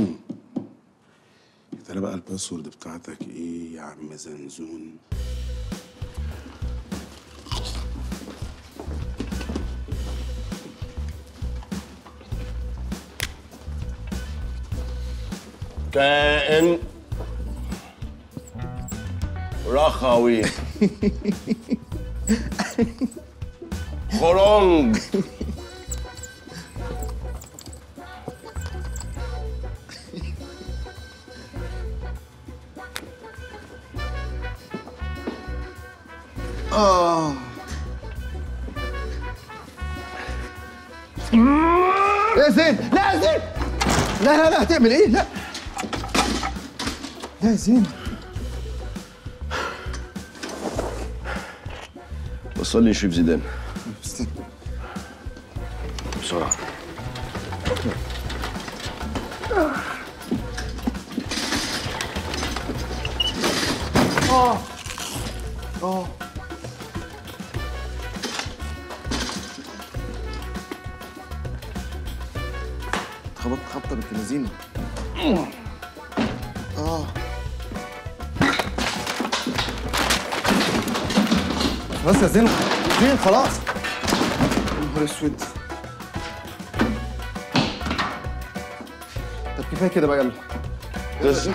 يا ترى بقى الباسورد بتاعتك ايه يا عم زنزون؟ كائن رخوي خرنج يا زين. لا يا زين، لا لا لا، هتعمل ايه؟ لا لا يا زين، وصل لي شريف زيدان بسرعة. خبطت خبطة بنت لذينة. خلاص يا زين، زين خلاص. يا نهار اسود. طب كفايه كده بقى، يلا. لسه؟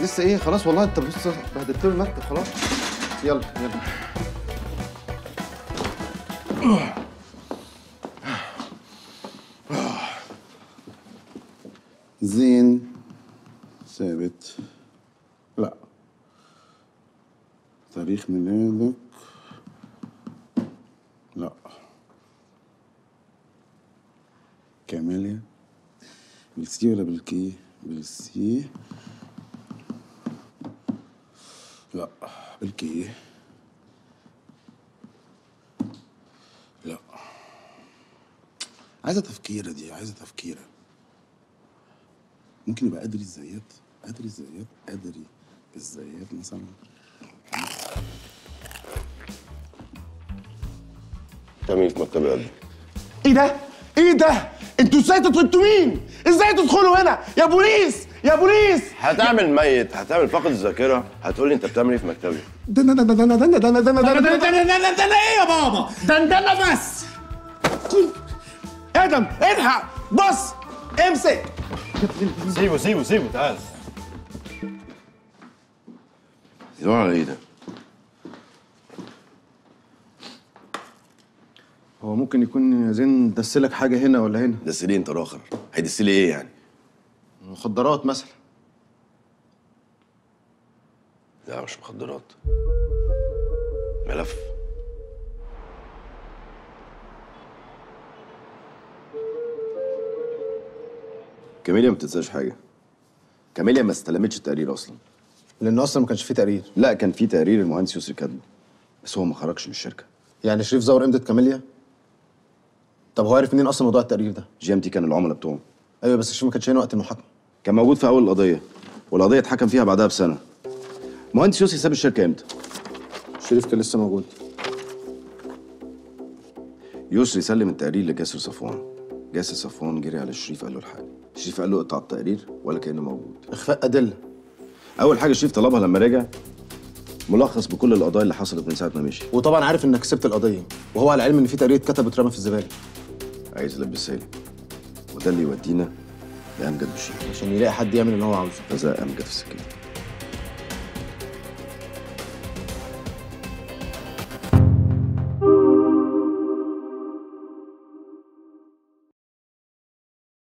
لسه ايه؟ خلاص والله انت بص بهدلت له المكتب خلاص. يلا يلا. زين ثابت. لا، تاريخ ميلادك. لا، كاميليا بالسي ولا بالكي؟ بالسي. لا، بالكي. لا، عايزة تفكيرة، دي عايزة تفكيرة. ممكن يبقى قدري الزيات، قدري الزيات، قدري الزيات مثلا. تعمل ايه في مكتب القلب؟ ايه ده؟ ايه ده؟ انتوا ازاي انتوا مين؟ ازاي تدخلوا هنا؟ يا بوليس، يا بوليس! هتعمل ميت، هتعمل فاقد الذاكرة، هتقول لي انت بتعمل ايه في مكتبي؟ ده انا ده انا ده انا ده انا ده انا ده انا ده انا ده انا ده انا ايه يا بابا؟ ده انا بس! ادم الحق، بص، امسك! سيبه سيبه سيبه، تعال. يدور على ايه ده؟ هو ممكن يكون يا زين دسلك حاجه هنا ولا هنا؟ دسلي انت الاخر، هيدسلي ايه يعني؟ مخدرات مثلا. لا مش مخدرات، ملف. كاميليا ما بتنساش حاجه. كاميليا ما استلمتش التقرير اصلا، لانه اصلا ما كانش فيه تقرير. لا كان فيه تقرير المهندس يسري كاتبه، بس هو ما خرجش من الشركه. يعني شريف زور امضه كاميليا؟ طب هو عارف منين اصلا موضوع التقرير ده؟ جي ام تي كان العملاء بتوعهم. ايوه بس شريف ما كانش هنا وقت المحاكمه، كان موجود في اول القضيه، والقضيه اتحكم فيها بعدها بسنه. مهندس يسري ساب الشركه امتى؟ شريف كان لسه موجود. يسري سلم التقرير لجاسر صفوان، جاسر صفوان جري على شريف قال له الحق. شريف قال له اقطع التقرير ولا كأنه موجود. اخفاء ادله. اول حاجه شريف طلبها لما رجع ملخص بكل القضايا اللي حصلت من ساعه ما مشي، وطبعا عارف انك سبت القضيه، وهو على علم ان في تقرير اتكتب اترمى في الزباله. عايز يلبسها لي، وده اللي يودينا لامجد بشير عشان يلاقي حد يعمل اللي هو عاوزه. فزق امجد في السكين.